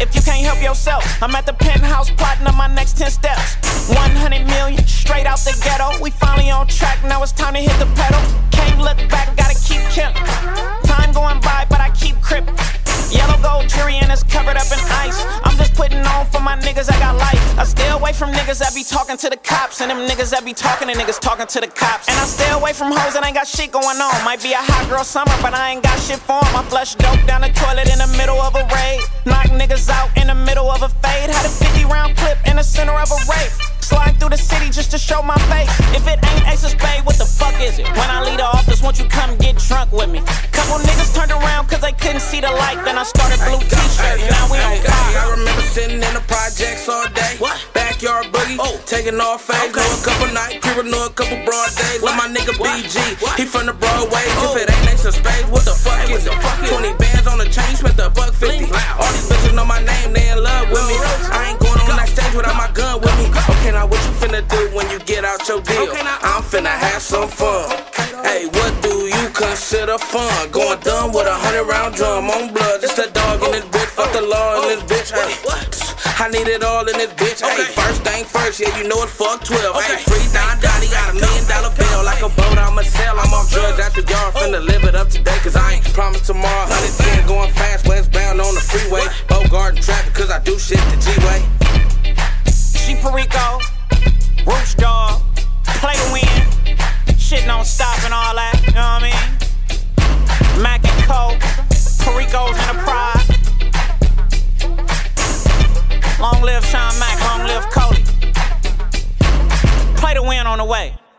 if you can't help yourself. I'm at the penthouse plotting on my next 10 steps. 100 million straight out the ghetto. We finally on track, now it's time to hit the pedal. Can't look back, gotta keep killing. Time going by, but I keep crippin'. Yellow gold jewelry and it's covered up in ice. I'm just putting on for my niggas, I got life. I stay away from niggas that be talking to the cops, and them niggas that be talking to niggas talking to the cops. And I stay away from hoes that ain't got shit going on. Might be a hot girl summer, but I ain't got shit for 'em. I flush dope down the toilet in the middle of a raid. Knock niggas out in the middle of a fade. Had a 50-round clip in the center of a rape. Slide through the city just to show my face. If it ain't Ace of Spades, what the fuck is it? When I leave the office, won't you come get drunk with me? Couple niggas turned around cause they couldn't see the light. Then I started blue t-shirt, now we on fire. I remember sitting in the projects all day. What? Backyard boogie, oh, taking off fades. Okay. Know a couple night creeper, know a couple broad days. What? Let my nigga BG, what? He from the Broadway. Oh. If it ain't Ace of Spades, what the fuck is it? 20 bands on the chain, spent the $1.50. Wow. All these bitches know my name, they in love with me. I ain't going on that stage without my gun with me. Okay, now what you finna do when you get out your deal? Okay, now I'm finna have some fun. Hey, what do you consider fun? Going dumb with a 100-round drum on blood. Just a dog in this bitch, fuck the law in this bitch. Hey, I need it all in this bitch. Hey, first thing first, yeah, you know it, fuck 12. Hey, free Don Donnie, got $1 million bill. Like a boat, I'ma sell. I'm off drugs out the yard, finna live it up today, cause I ain't promised tomorrow. 110 going fast, westbound on the freeway. Bogarting traffic, cause I do shit the G-way. She Perico, Roosh Dog, play to win. Shit don't stop and all that, you know what I mean? Mac and Cody, Perico's Enterprise. Long live Sean Mac, long live Cody. Play to win on the way.